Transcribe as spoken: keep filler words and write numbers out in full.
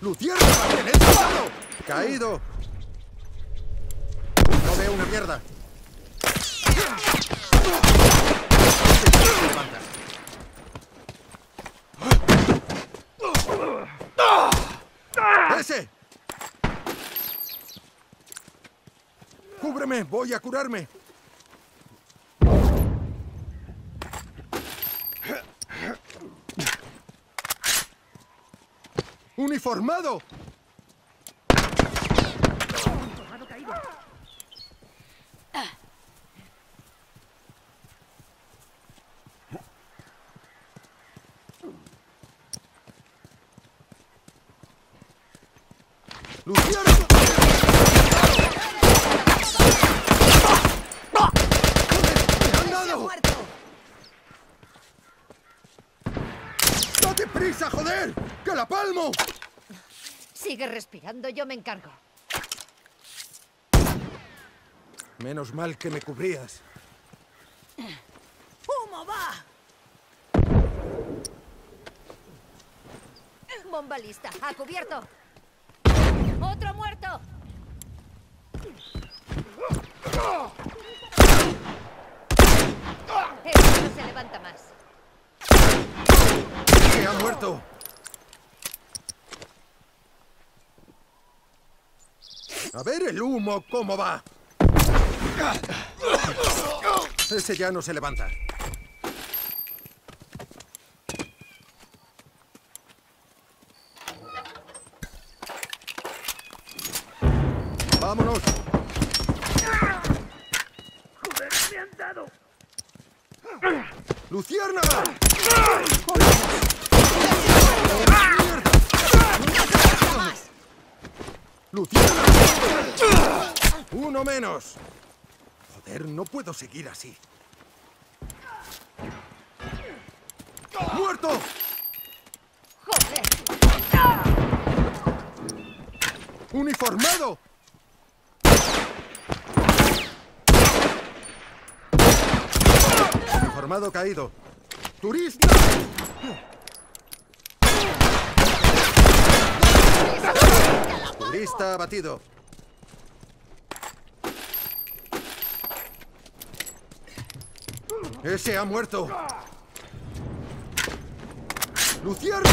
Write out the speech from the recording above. ¡Lucierna, mantened cuidado! ¡Caído! ¡No veo una mierda! ¡Ese! ¡Cúbreme! ¡Voy a curarme! ¡Uniformado! ¡Luciano! ¡Me han dado! ¡Date prisa, joder! ¡Que la palmo! Sigue respirando, yo me encargo. Menos mal que me cubrías. ¡Humo va! Bomba lista, a cubierto. ¡Otro muerto! Este no se levanta más. ¡Sí, ha muerto! A ver el humo, ¿cómo va? Ese ya no se levanta. ¡Vámonos! ¡Joder, me han dado! ¡Luciérnaga! ¡Luciérnaga! ¡Uno menos! Joder, no puedo seguir así. ¡Muerto! ¡Joder! ¡Uniformado! Uniformado caído. ¡Turista! ¡Turista abatido! ¡Ese ha muerto! ¡Luciano!